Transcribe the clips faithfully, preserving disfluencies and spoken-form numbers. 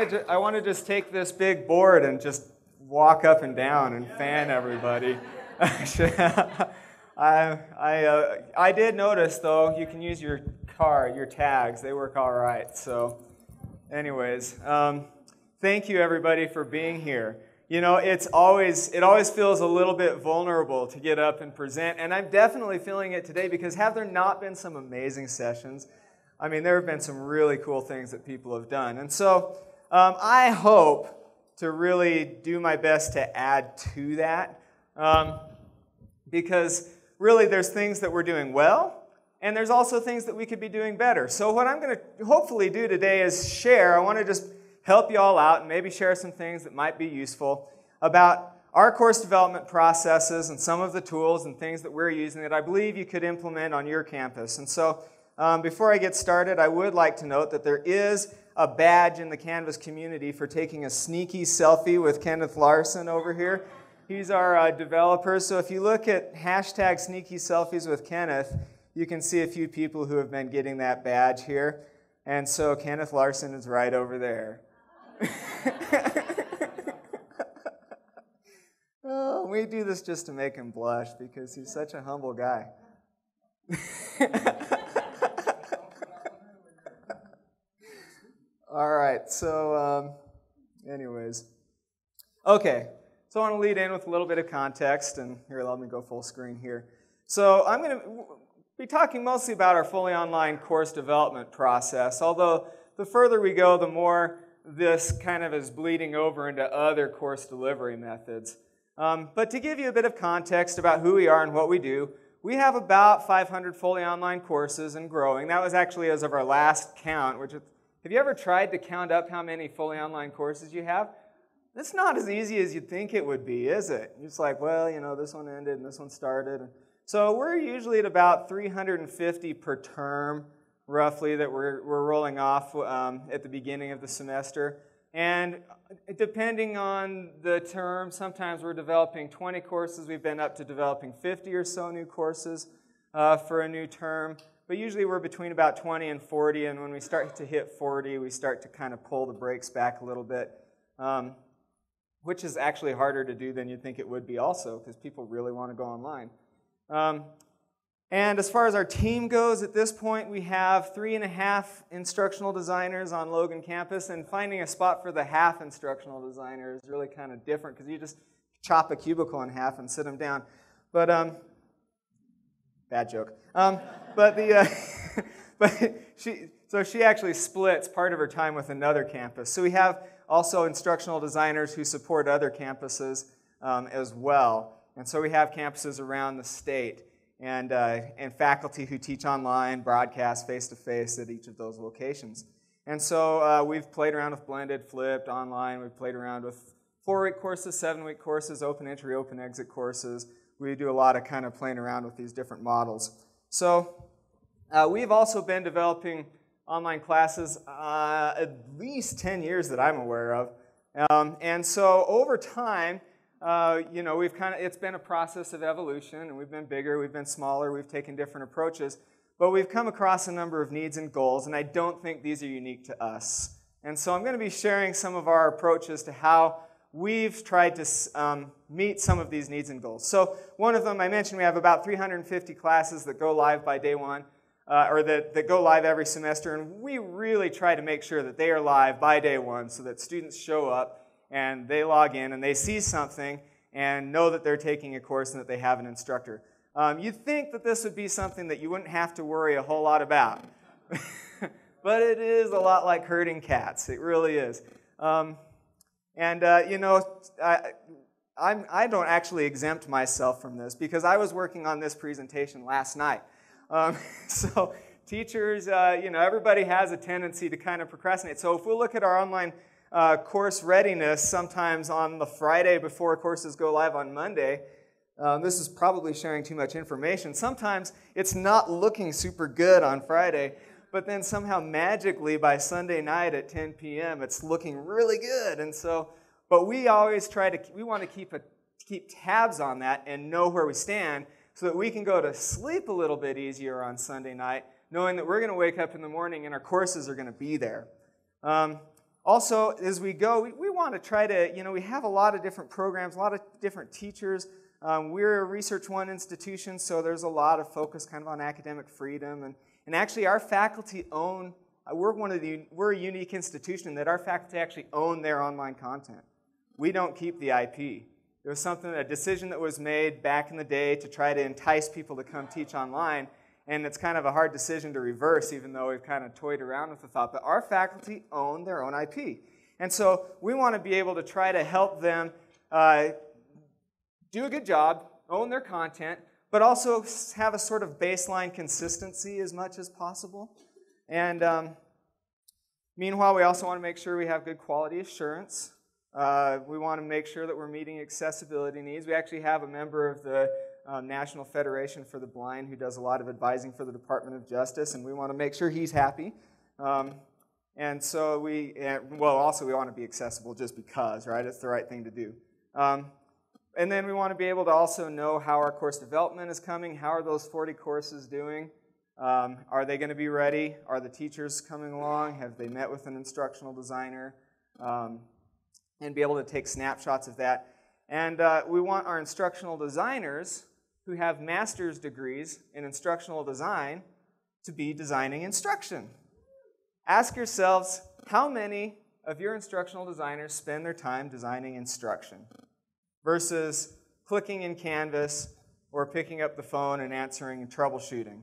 want to I want to just take this big board and just walk up and down and fan everybody. I I uh, I did notice though, you can use your car your tags. They work all right. So, anyways, um, thank you everybody for being here. You know, it's always it always feels a little bit vulnerable to get up and present, and I'm definitely feeling it today because have there not been some amazing sessions? I mean, there have been some really cool things that people have done. And so um, I hope to really do my best to add to that um, because really there's things that we're doing well, and there's also things that we could be doing better. So what I'm going to hopefully do today is share. I want to just help you all out and maybe share some things that might be useful about our course development processes and some of the tools and things that we're using that I believe you could implement on your campus. And so um, before I get started, I would like to note that there is a badge in the Canvas community for taking a sneaky selfie with Kenneth Larson over here. He's our uh, developer, so if you look at hashtag sneaky selfies with Kenneth, you can see a few people who have been getting that badge here. And so Kenneth Larson is right over there. Oh, we do this just to make him blush because he's such a humble guy. All right, so um, anyways. Okay, so I want to lead in with a little bit of context, and here, let me go full screen here. So I'm going to be talking mostly about our fully online course development process, although the further we go, the more this kind of is bleeding over into other course delivery methods. Um, but to give you a bit of context about who we are and what we do, we have about five hundred fully online courses and growing. That was actually as of our last count. Which is, have you ever tried to count up how many fully online courses you have? It's not as easy as you'd think it would be, is it? It's like, well, you know, this one ended and this one started. So we're usually at about three hundred fifty per term, roughly, that we're, we're rolling off um, at the beginning of the semester. And depending on the term, sometimes we're developing twenty courses. We've been up to developing fifty or so new courses uh, for a new term. But usually we're between about twenty and forty, and when we start to hit forty, we start to kind of pull the brakes back a little bit, um, which is actually harder to do than you'd think it would be also, because people really want to go online. Um, And as far as our team goes, at this point we have three and a half instructional designers on Logan campus, and finding a spot for the half instructional designer is really kind of different because you just chop a cubicle in half and sit them down. But, um, bad joke. Um, but the, uh, but she, so she actually splits part of her time with another campus. So we have also instructional designers who support other campuses um, as well. And so we have campuses around the state. And, uh, and faculty who teach online, broadcast, face-to-face at each of those locations. And so uh, we've played around with blended, flipped, online. We've played around with four-week courses, seven-week courses, open entry, open exit courses. We do a lot of kind of playing around with these different models. So uh, we've also been developing online classes uh, at least ten years that I'm aware of. Um, and so over time, Uh, you know, we've kind of, it's been a process of evolution, and we've been bigger, we've been smaller, we've taken different approaches, but we've come across a number of needs and goals, and I don't think these are unique to us. And so I'm going to be sharing some of our approaches to how we've tried to um, meet some of these needs and goals. So one of them I mentioned, we have about three hundred fifty classes that go live by day one, uh, or that, that go live every semester, and we really try to make sure that they are live by day one so that students show up and they log in and they see something and know that they're taking a course and that they have an instructor. Um, you'd think that this would be something that you wouldn't have to worry a whole lot about. But it is a lot like herding cats. It really is. Um, and, uh, you know, I, I'm, I don't actually exempt myself from this because I was working on this presentation last night. Um, so teachers, uh, you know, everybody has a tendency to kind of procrastinate. So if we look at our online Uh, course readiness sometimes on the Friday before courses go live on Monday. Um, this is probably sharing too much information. Sometimes it's not looking super good on Friday, but then somehow magically by Sunday night at ten p m it's looking really good. And so, but we always try to, we want to keep, a, keep tabs on that and know where we stand so that we can go to sleep a little bit easier on Sunday night, knowing that we're going to wake up in the morning and our courses are going to be there. Um, Also, as we go, we, we want to try to, you know, we have a lot of different programs, a lot of different teachers. Um, we're a Research One institution, so there's a lot of focus kind of on academic freedom. And, and actually, our faculty own, we're, one of the, we're a unique institution that our faculty actually own their online content. We don't keep the I P. There was something, a decision that was made back in the day to try to entice people to come teach online, and it's kind of a hard decision to reverse, even though we've kind of toyed around with the thought. But our faculty own their own I P. And so we want to be able to try to help them uh, do a good job, own their content, but also have a sort of baseline consistency as much as possible. And um, meanwhile, we also want to make sure we have good quality assurance. Uh, we want to make sure that we're meeting accessibility needs. We actually have a member of the um, National Federation for the Blind who does a lot of advising for the Department of Justice, and we want to make sure he's happy. Um, and so we, and, well, also we want to be accessible just because, right? It's the right thing to do. Um, and then we want to be able to also know how our course development is coming. How are those forty courses doing? Um, are they going to be ready? Are the teachers coming along? Have they met with an instructional designer? Um, and be able to take snapshots of that. And uh, we want our instructional designers who have master's degrees in instructional design to be designing instruction. Ask yourselves, how many of your instructional designers spend their time designing instruction versus clicking in Canvas or picking up the phone and answering and troubleshooting?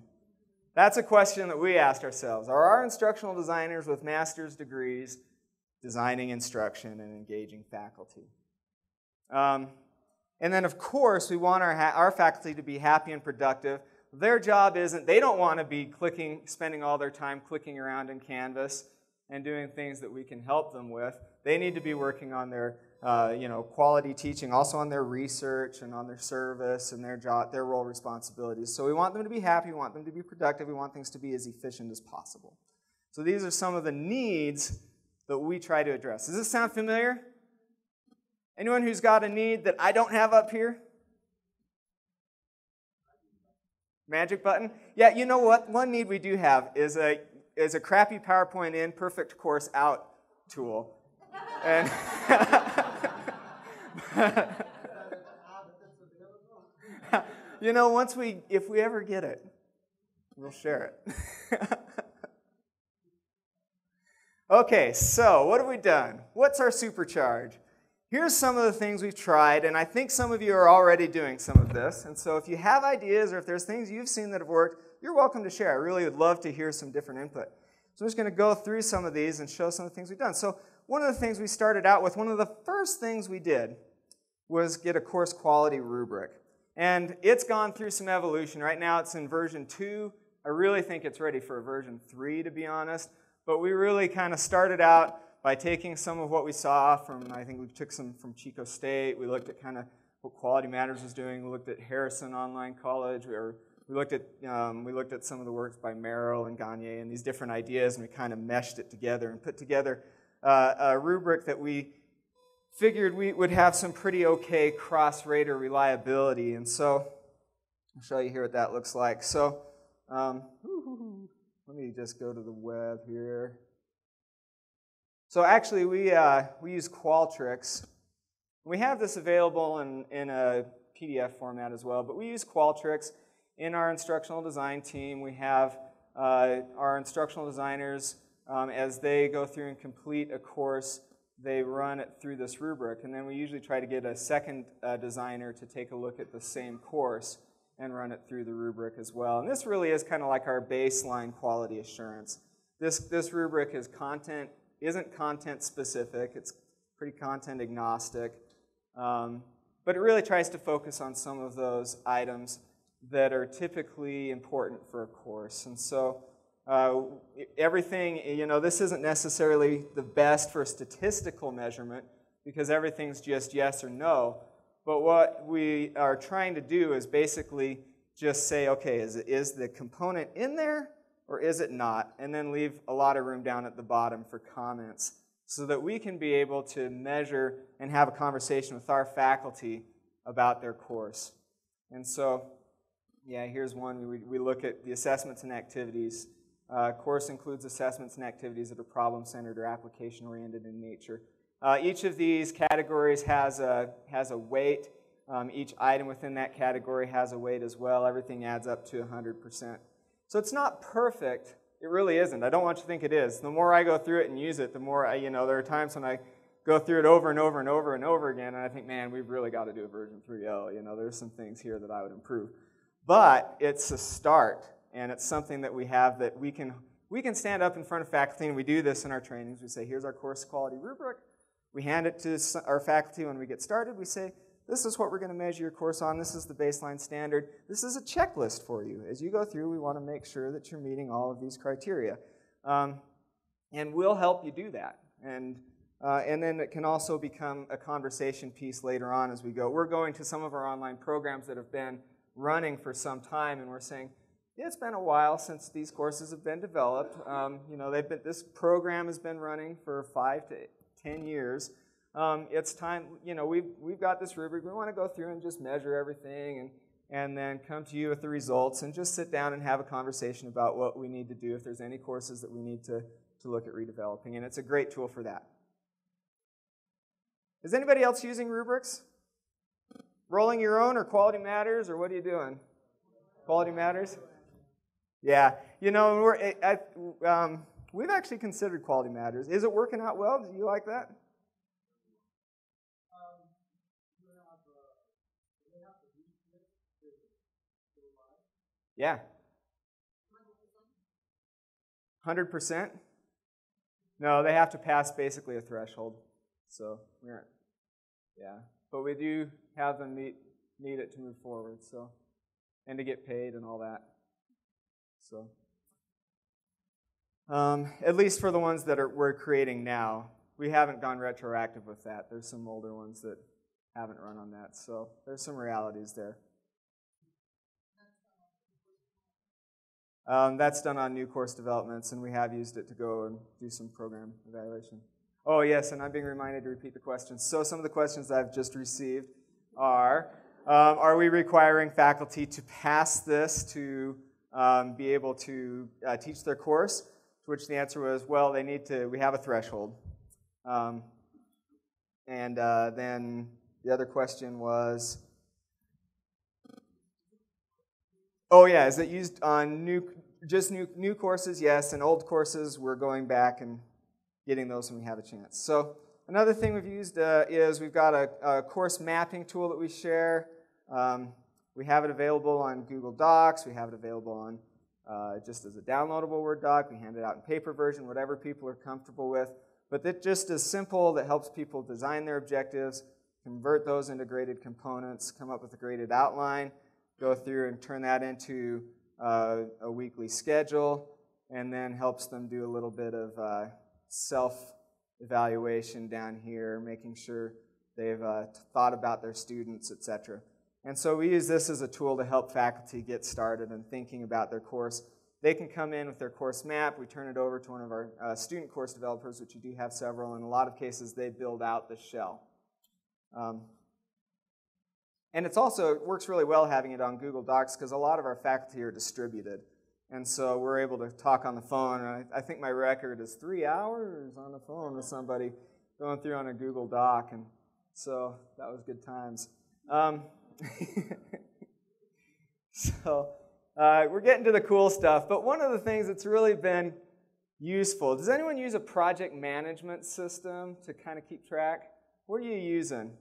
That's a question that we asked ourselves. Are our instructional designers with master's degrees designing instruction and engaging faculty? Um, and then, of course, we want our, ha our faculty to be happy and productive. Their job isn't, they don't want to be clicking, spending all their time clicking around in Canvas and doing things that we can help them with. They need to be working on their uh, you know, quality teaching, also on their research and on their service and their, job, their role responsibilities. So we want them to be happy, we want them to be productive, we want things to be as efficient as possible. So these are some of the needs that we try to address. Does this sound familiar? Anyone who's got a need that I don't have up here? Magic button? Yeah, you know what? One need we do have is a, is a crappy PowerPoint in, perfect course out tool. And you know, once we, if we ever get it, we'll share it. Okay, so what have we done? What's our supercharge? Here's some of the things we've tried, and I think some of you are already doing some of this. And so if you have ideas or if there's things you've seen that have worked, you're welcome to share. I really would love to hear some different input. So I'm just going to go through some of these and show some of the things we've done. So one of the things we started out with, one of the first things we did was get a course quality rubric. And it's gone through some evolution. Right now it's in version two. I really think it's ready for a version three, to be honest. But we really kind of started out by taking some of what we saw from, I think we took some from Chico State. We looked at kind of what Quality Matters was doing. We looked at Harrison Online College. We, were, we, looked at, um, we looked at some of the works by Merrill and Gagne and these different ideas, and we kind of meshed it together and put together uh, a rubric that we figured we would have some pretty okay cross-rater reliability. And so I'll show you here what that looks like. So. Um, Let me just go to the web here. So actually, we, uh, we use Qualtrics. We have this available in, in a P D F format as well, but we use Qualtrics in our instructional design team. We have uh, our instructional designers, um, as they go through and complete a course, they run it through this rubric. And then we usually try to get a second uh, designer to take a look at the same course and run it through the rubric as well. And this really is kind of like our baseline quality assurance. This, this rubric is content, isn't content specific, it's pretty content agnostic, um, but it really tries to focus on some of those items that are typically important for a course. And so uh, everything, you know, this isn't necessarily the best for statistical measurement because everything's just yes or no. But what we are trying to do is basically just say, okay, is, it, is the component in there or is it not? And then leave a lot of room down at the bottom for comments so that we can be able to measure and have a conversation with our faculty about their course. And so, yeah, here's one. We, we look at the assessments and activities Uh, course includes assessments and activities that are problem-centered or application-oriented in nature. Uh, each of these categories has a, has a weight. Um, each item within that category has a weight as well. Everything adds up to one hundred percent. So it's not perfect. It really isn't. I don't want you to think it is. The more I go through it and use it, the more I, you know, there are times when I go through it over and over and over and over again, and I think, man, we've really got to do a version three point oh. You know, there's some things here that I would improve. But it's a start, and it's something that we have that we can, we can stand up in front of faculty, and we do this in our trainings. We say, here's our course quality rubric. We hand it to our faculty when we get started. We say, this is what we're going to measure your course on. This is the baseline standard. This is a checklist for you. As you go through, we want to make sure that you're meeting all of these criteria. Um, and we'll help you do that. And, uh, and then it can also become a conversation piece later on as we go. We're going to some of our online programs that have been running for some time, and we're saying, yeah, it's been a while since these courses have been developed. Um, you know, they've been, this program has been running for five to ten years. Um, it's time, you know, we've, we've got this rubric. We want to go through and just measure everything and, and then come to you with the results and just sit down and have a conversation about what we need to do if there's any courses that we need to, to look at redeveloping. And it's a great tool for that. Is anybody else using rubrics? Rolling your own or Quality Matters, or what are you doing? Quality Matters? Yeah. You know, we're, I, I, um, we've actually considered Quality Matters. Is it working out well? Do you like that? Yeah. one hundred percent? No, they have to pass basically a threshold. So, we aren't. Yeah. But we do have them meet, need it to move forward, so. And to get paid and all that. So. Um, at least for the ones that are, we're creating now. We haven't gone retroactive with that. There's some older ones that haven't run on that, so there's some realities there. Um, that's done on new course developments, and we have used it to go and do some program evaluation. Oh, yes, and I'm being reminded to repeat the questions. So some of the questions I've just received are, um, are we requiring faculty to pass this to um, be able to uh, teach their course? To which the answer was, well, they need to, we have a threshold. Um, and uh, then the other question was, oh yeah, is it used on new, just new new courses? Yes, and old courses we're going back and getting those when we have a chance. So another thing we've used uh, is we've got a, a course mapping tool that we share. Um, we have it available on Google Docs. We have it available on uh, just as a downloadable Word doc. We hand it out in paper version, whatever people are comfortable with. But that just is simple. That helps people design their objectives, convert those into graded components, come up with a graded outline, go through and turn that into uh, a weekly schedule, and then helps them do a little bit of uh, self-evaluation down here, making sure they've uh, thought about their students, et cetera. And so we use this as a tool to help faculty get started in thinking about their course. They can come in with their course map. We turn it over to one of our uh, student course developers, which you do have several. In a lot of cases, they build out the shell. Um, And it's also, it works really well having it on Google Docs because a lot of our faculty are distributed. And so we're able to talk on the phone. I, I think my record is three hours on the phone with somebody going through on a Google Doc. And so that was good times. Um, so uh, we're getting to the cool stuff. But one of the things that's really been useful, does anyone use a project management system to kind of keep track? What are you using?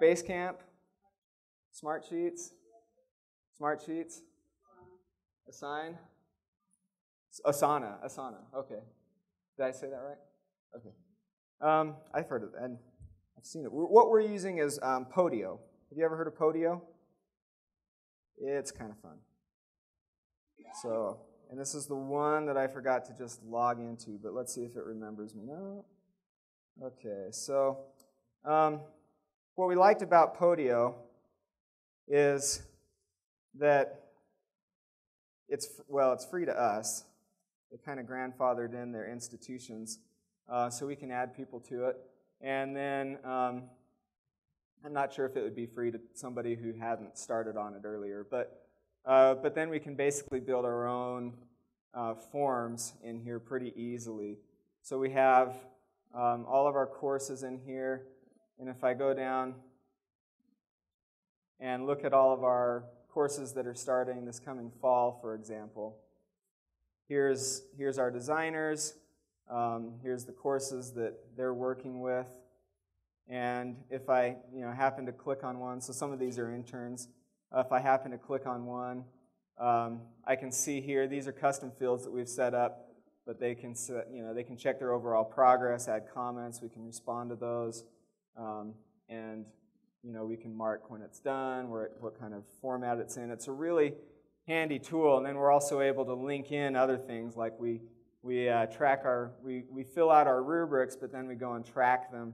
Basecamp, Smart Sheets, Smart Sheets, Assign, Asana, Asana, okay. Did I say that right? Okay. Um, I've heard of it, and I've seen it. What we're using is um, Podio. Have you ever heard of Podio? It's kind of fun. So, and this is the one that I forgot to just log into, but let's see if it remembers me. No. Okay, so, um, what we liked about Podio is that it's, well, it's free to us. They kind of grandfathered in their institutions, uh, so we can add people to it. And then um, I'm not sure if it would be free to somebody who hadn't started on it earlier, but, uh, but then we can basically build our own uh, forms in here pretty easily. So we have um, all of our courses in here, and if I go down and look at all of our courses that are starting this coming fall, for example, here's, here's our designers, um, here's the courses that they're working with, and if I you know, happen to click on one, so some of these are interns, uh, if I happen to click on one, um, I can see here, these are custom fields that we've set up, but they can, set, you know, they can check their overall progress, add comments, we can respond to those, um, and you know, we can mark when it's done, where it, what kind of format it's in. It's a really handy tool, and then we're also able to link in other things, like we, we uh, track our, we, we fill out our rubrics, but then we go and track them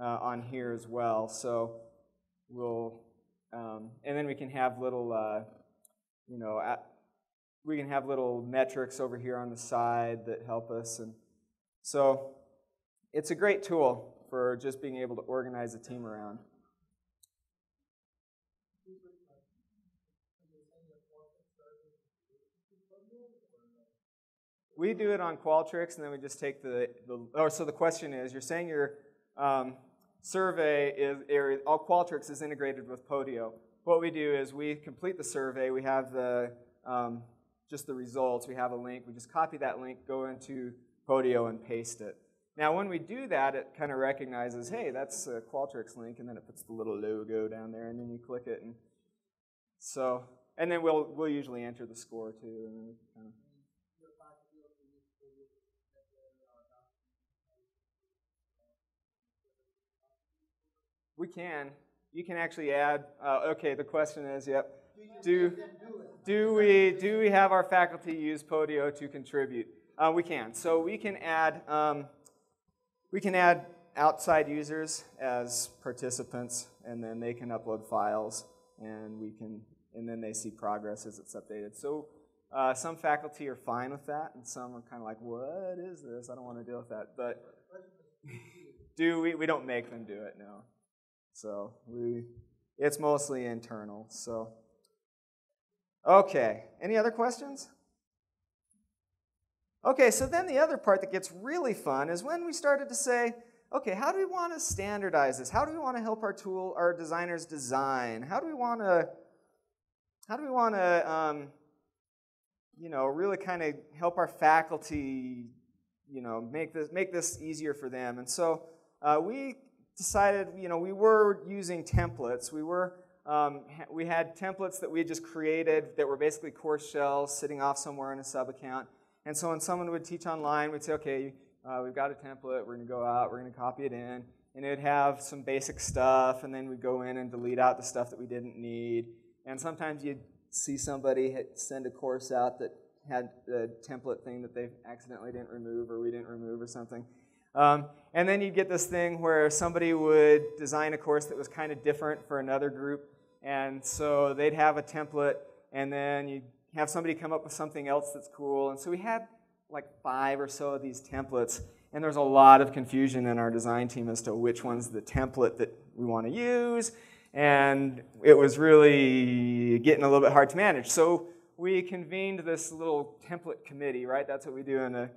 uh, on here as well. So we'll, um, and then we can have little, uh, you know, uh, we can have little metrics over here on the side that help us, and so it's a great tool for just being able to organize a team around. We do it on Qualtrics, and then we just take the, the or so the question is, you're saying your um, survey is, or all Qualtrics is integrated with Podio. What we do is we complete the survey, we have the, um, just the results, we have a link, we just copy that link, go into Podio and paste it. Now when we do that, it kind of recognizes, hey, that's a Qualtrics link, and then it puts the little logo down there, and then you click it, and so, and then we'll, we'll usually enter the score too, and then kind of we can. You can actually add, uh, okay, the question is, yep, do, do, we, do we have our faculty use Podio to contribute? Uh, we can. So we can add, um, we can add outside users as participants, and then they can upload files, and we can, and then they see progress as it's updated. So uh, some faculty are fine with that, and some are kind of like, what is this? I don't want to deal with that. But do we, we don't make them do it, no. So we, it's mostly internal, so. Okay, any other questions? Okay, so then the other part that gets really fun is when we started to say, okay, how do we want to standardize this? How do we want to help our tool, our designers design? How do we want to, how do we want to, um, you know, really kind of help our faculty, you know, make this, make this easier for them? And so uh, we, decided, you know, we were using templates. We were, um, ha we had templates that we had just created that were basically course shells sitting off somewhere in a sub-account. And so when someone would teach online, we'd say, okay, uh, we've got a template, we're gonna go out, we're gonna copy it in, and it'd have some basic stuff, and then we'd go in and delete out the stuff that we didn't need. And sometimes you'd see somebody hit, send a course out that had the template thing that they accidentally didn't remove, or we didn't remove, or something. Um, and then you'd get this thing where somebody would design a course that was kind of different for another group, and so they'd have a template, and then you'd have somebody come up with something else that's cool. And so we had like five or so of these templates, and there's a lot of confusion in our design team as to which one's the template that we want to use, and it was really getting a little bit hard to manage. So we convened this little template committee, right? That's what we do in a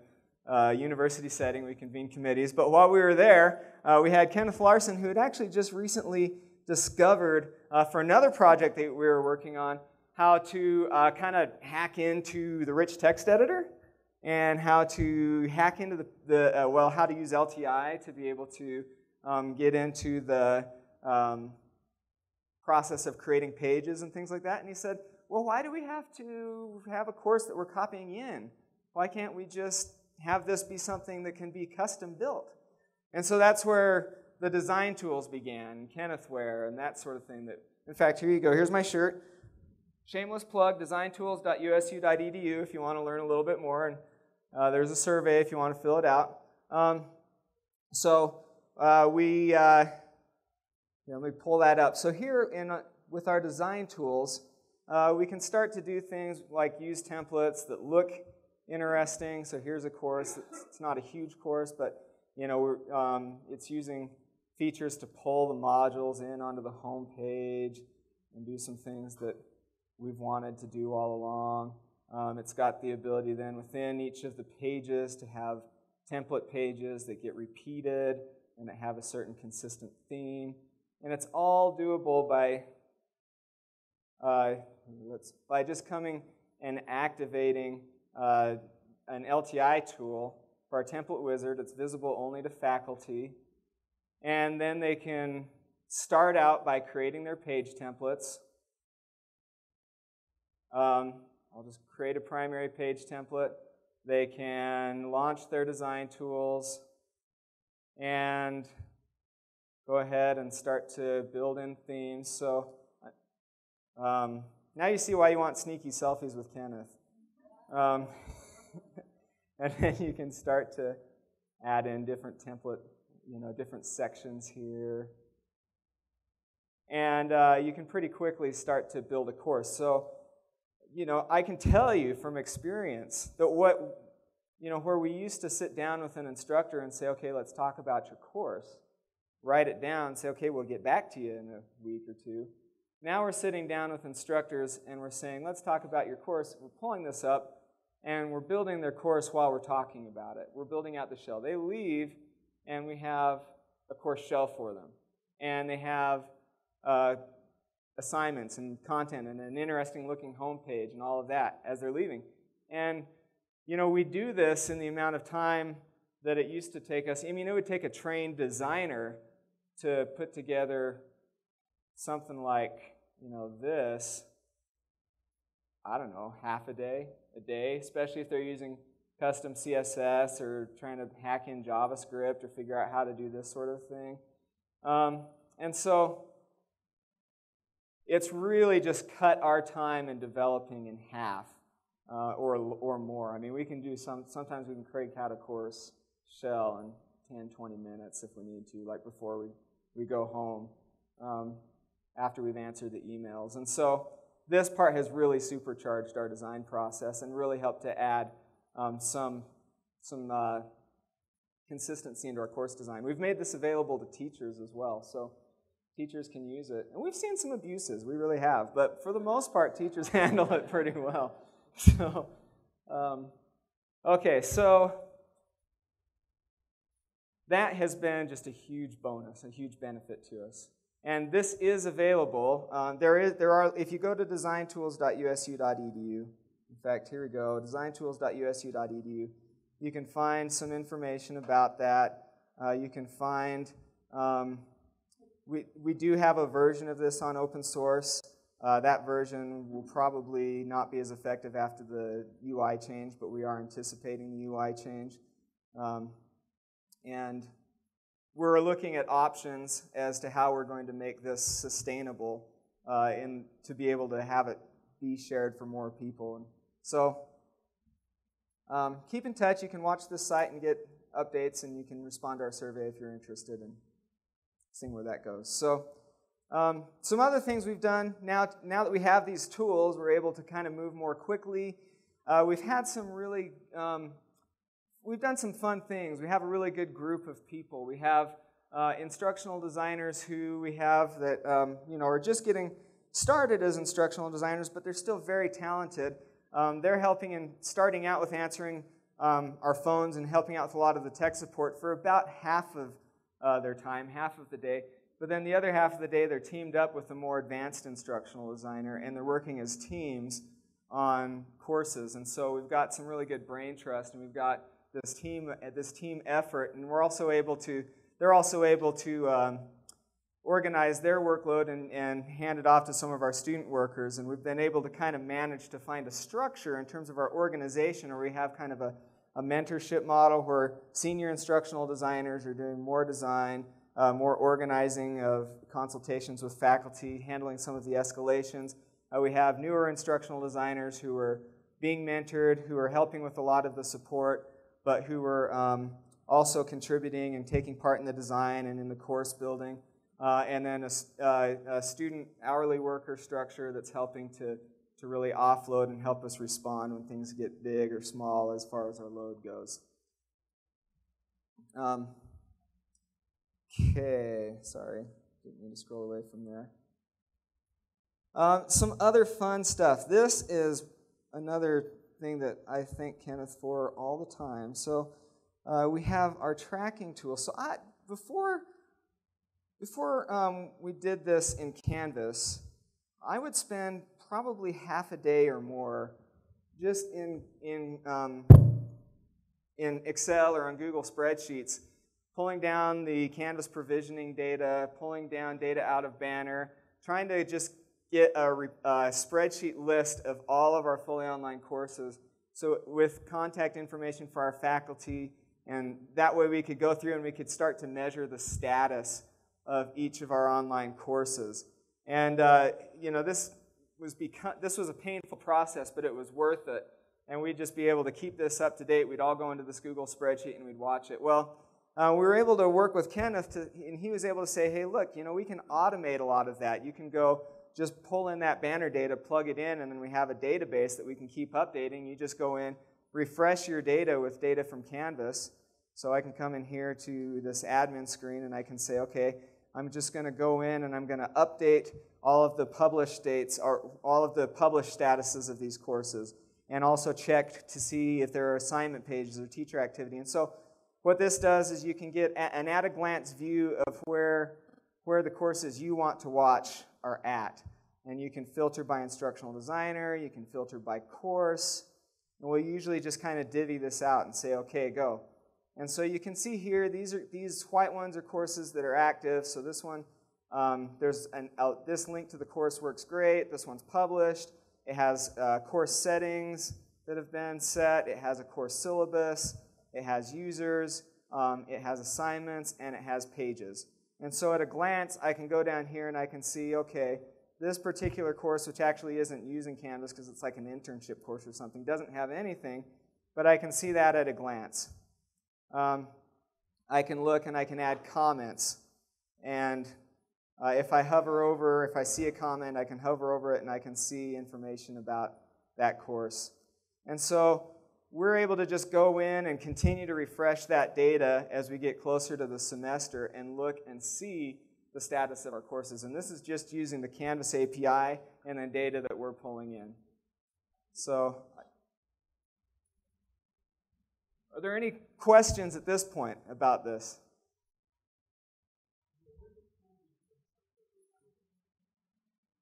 Uh, university setting, we convened committees. But while we were there, uh, we had Kenneth Larson, who had actually just recently discovered uh, for another project that we were working on, how to uh, kind of hack into the rich text editor, and how to hack into the, the uh, well, how to use L T I to be able to um, get into the um, process of creating pages and things like that. And he said, well, why do we have to have a course that we're copying in? Why can't we just have this be something that can be custom built? And so that's where the design tools began, Kenneth Ware, and that sort of thing. That, in fact, here you go, here's my shirt. Shameless plug, design tools dot U S U dot E D U if you want to learn a little bit more, and uh, there's a survey if you want to fill it out. Um, so uh, we, uh, yeah, let me pull that up. So here in, uh, with our design tools, uh, we can start to do things like use templates that look interesting. So here's a course. It's, it's not a huge course, but you know, we're, um, it's using features to pull the modules in onto the home page and do some things that we've wanted to do all along. Um, it's got the ability then within each of the pages to have template pages that get repeated and that have a certain consistent theme. And it's all doable by, uh, let's, by just coming and activating uh, an L T I tool for our template wizard. It's visible only to faculty. And then they can start out by creating their page templates. Um, I'll just create a primary page template. They can launch their design tools and go ahead and start to build in themes. So um, now you see why you want sneaky selfies with Kenneth. Um, and then you can start to add in different template, you know, different sections here. And uh, you can pretty quickly start to build a course. So, you know, I can tell you from experience that what, you know, where we used to sit down with an instructor and say, okay, let's talk about your course, write it down, say, okay, we'll get back to you in a week or two. Now we're sitting down with instructors and we're saying, let's talk about your course. We're pulling this up and we're building their course while we're talking about it. We're building out the shell. They leave and we have a course shell for them. And they have Uh, assignments and content and an interesting looking homepage and all of that as they're leaving. And, you know, we do this in the amount of time that it used to take us. I mean, it would take a trained designer to put together something like, you know, this, I don't know, half a day, a day, especially if they're using custom C S S or trying to hack in JavaScript or figure out how to do this sort of thing. Um, and so, it's really just cut our time in developing in half uh, or, or more. I mean, we can do some, sometimes we can crank out a course shell in ten, twenty minutes if we need to, like before we, we go home um, after we've answered the emails. And so this part has really supercharged our design process and really helped to add um, some, some uh, consistency into our course design. We've made this available to teachers as well. So teachers can use it. And we've seen some abuses, we really have. But for the most part, teachers handle it pretty well. So, um, okay, so that has been just a huge bonus, a huge benefit to us. And this is available. Um, there is, there are, if you go to design tools dot U S U dot E D U, in fact, here we go, design tools dot U S U dot E D U, you can find some information about that. Uh, you can find um, We, we do have a version of this on open source. Uh, that version will probably not be as effective after the U I change, but we are anticipating the U I change. Um, and we're looking at options as to how we're going to make this sustainable uh, and to be able to have it be shared for more people. And so um, keep in touch. You can watch this site and get updates, and you can respond to our survey if you're interested in seeing where that goes. So um, some other things we've done now, now that we have these tools, we're able to kind of move more quickly. Uh, we've had some really, um, we've done some fun things. We have a really good group of people. We have uh, instructional designers who we have that, um, you know, are just getting started as instructional designers, but they're still very talented. Um, they're helping in starting out with answering um, our phones and helping out with a lot of the tech support for about half of Uh, their time, half of the day, but then the other half of the day they're teamed up with a more advanced instructional designer and they're working as teams on courses. And so we've got some really good brain trust and we've got this team, this team effort, and we're also able to, they're also able to um, organize their workload and, and hand it off to some of our student workers, and we've been able to kind of manage to find a structure in terms of our organization where we have kind of a a mentorship model where senior instructional designers are doing more design, uh, more organizing of consultations with faculty, handling some of the escalations. Uh, we have newer instructional designers who are being mentored, who are helping with a lot of the support, but who are um, also contributing and taking part in the design and in the course building. Uh, and then a, uh, a student hourly worker structure that's helping to to really offload and help us respond when things get big or small as far as our load goes. Um, okay, sorry, didn't mean to scroll away from there. Um, some other fun stuff. This is another thing that I thank Kenneth for all the time. So uh, we have our tracking tool. So I, before, before um, we did this in Canvas, I would spend probably half a day or more just in, in, um, in Excel or on Google spreadsheets, pulling down the Canvas provisioning data, pulling down data out of Banner, trying to just get a, re a spreadsheet list of all of our fully online courses, so with contact information for our faculty, and that way we could go through and we could start to measure the status of each of our online courses. And uh, you know, this was this was a painful process, but it was worth it. And we'd just be able to keep this up to date. We'd all go into this Google spreadsheet and we'd watch it. Well, uh, we were able to work with Kenneth, to, and he was able to say, hey, look, you know, we can automate a lot of that. You can go just pull in that Banner data, plug it in, and then we have a database that we can keep updating. You just go in, refresh your data with data from Canvas. So I can come in here to this admin screen and I can say, okay, I'm just going to go in and I'm going to update all of the published dates, or all of the published statuses of these courses, and also check to see if there are assignment pages or teacher activity. And so what this does is you can get an at-a-glance view of where, where the courses you want to watch are at. And you can filter by instructional designer, you can filter by course, and we'll usually just kind of divvy this out and say, okay, go. And so you can see here, these are these white ones are courses that are active. So this one, um, there's an uh, this link to the course works great. This one's published. It has uh, course settings that have been set. It has a course syllabus. It has users. Um, it has assignments, and it has pages. And so at a glance, I can go down here and I can see, okay, this particular course, which actually isn't using Canvas because it's like an internship course or something, doesn't have anything, but I can see that at a glance. Um, I can look and I can add comments, and uh, if I hover over, if I see a comment, I can hover over it and I can see information about that course. And so we're able to just go in and continue to refresh that data as we get closer to the semester and look and see the status of our courses. And this is just using the Canvas A P I and the data that we're pulling in. So, are there any questions at this point about this?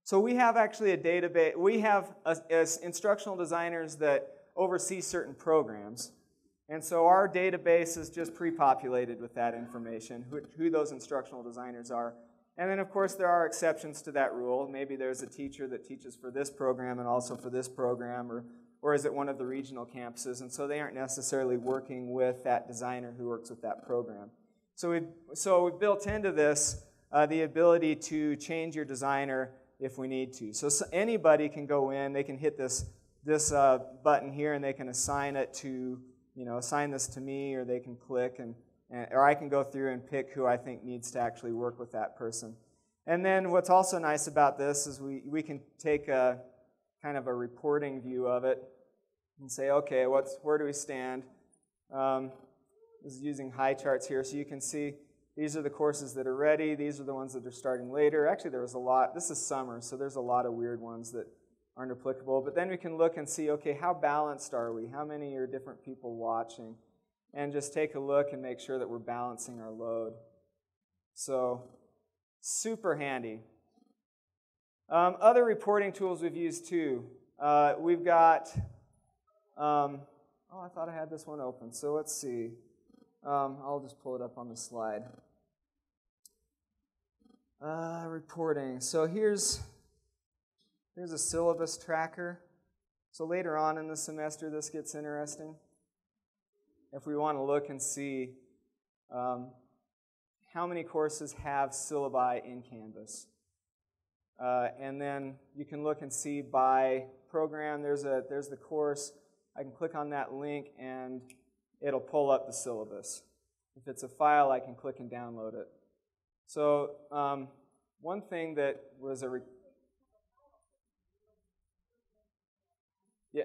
So we have actually a database. We have a, as instructional designers that oversee certain programs. And so our database is just pre-populated with that information, who, who those instructional designers are. And then, of course, there are exceptions to that rule. Maybe there's a teacher that teaches for this program and also for this program, or or is it one of the regional campuses? And so they aren't necessarily working with that designer who works with that program. So we've, so we've built into this uh, the ability to change your designer if we need to. So, so anybody can go in, they can hit this, this uh, button here, and they can assign it to, you know, assign this to me, or they can click, and, and or I can go through and pick who I think needs to actually work with that person. And then what's also nice about this is we, we can take a kind of a reporting view of it and say, okay, what's, where do we stand? Um, this is using Highcharts here, so you can see these are the courses that are ready, these are the ones that are starting later. Actually, there was a lot, this is summer, so there's a lot of weird ones that aren't applicable, but then we can look and see, okay, how balanced are we? How many are different people watching? And just take a look and make sure that we're balancing our load. So, super handy. Um, other reporting tools we've used too. Uh, we've got Um, oh, I thought I had this one open, so let's see. Um, I'll just pull it up on the slide. Uh, reporting. So here's, here's a syllabus tracker. So later on in the semester, this gets interesting. If we want to look and see um, how many courses have syllabi in Canvas. Uh, and then you can look and see by program, there's, a, there's the course. I can click on that link and it'll pull up the syllabus. If it's a file, I can click and download it. So um, one thing that was a... Re yeah.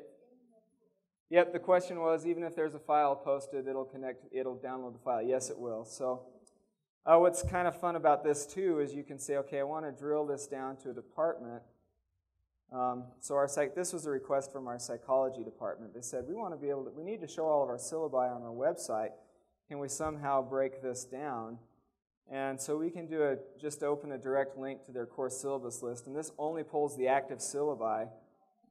Yep, the question was, even if there's a file posted, it'll connect, it'll download the file. Yes, it will. So uh, what's kind of fun about this, too, is you can say, okay, I want to drill this down to a department. Um, so our psych this was a request from our psychology department. They said, we want to be able to, we need to show all of our syllabi on our website. Can we somehow break this down? And so we can do a, just open a direct link to their course syllabus list, and this only pulls the active syllabi.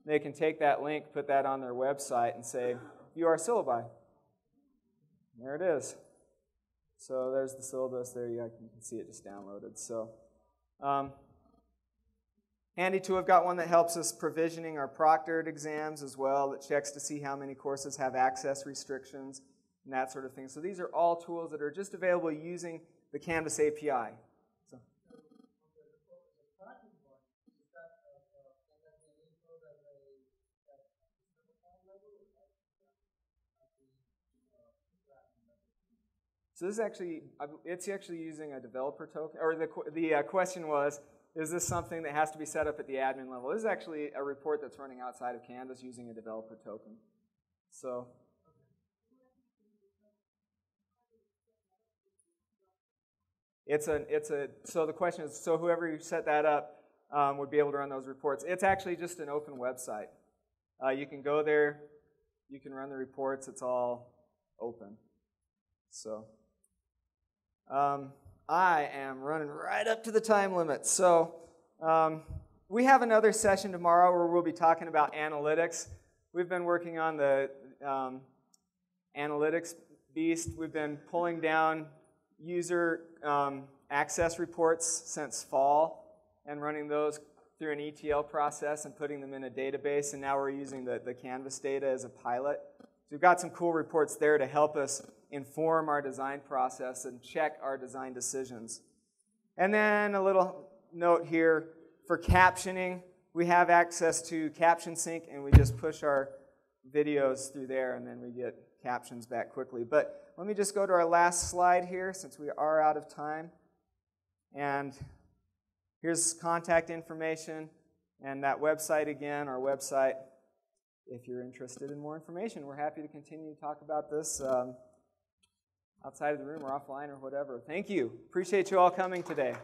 They can take that link, put that on their website, and say, view our syllabi. And there it is. So there's the syllabus there. You can see it just downloaded. So um, handy to have got one that helps us provisioning our proctored exams as well, that checks to see how many courses have access restrictions and that sort of thing. So these are all tools that are just available using the Canvas A P I. So. So this is actually, it's actually using a developer token, or the, the uh, question was, is this something that has to be set up at the admin level? This is actually a report that's running outside of Canvas using a developer token. So. It's a, it's a, so the question is, so whoever set that up um, would be able to run those reports. It's actually just an open website. Uh, you can go there, you can run the reports, it's all open. So, um, I am running right up to the time limit. So, um, we have another session tomorrow where we'll be talking about analytics. We've been working on the um, analytics beast. We've been pulling down user um, access reports since fall and running those through an E T L process and putting them in a database, and now we're using the, the Canvas data as a pilot. So we've got some cool reports there to help us inform our design process and check our design decisions. And then a little note here for captioning. We have access to CaptionSync, and we just push our videos through there and then we get captions back quickly. But let me just go to our last slide here since we are out of time. And here's contact information and that website again, our website. If you're interested in more information, we're happy to continue to talk about this um, outside of the room or offline or whatever. Thank you. Appreciate you all coming today.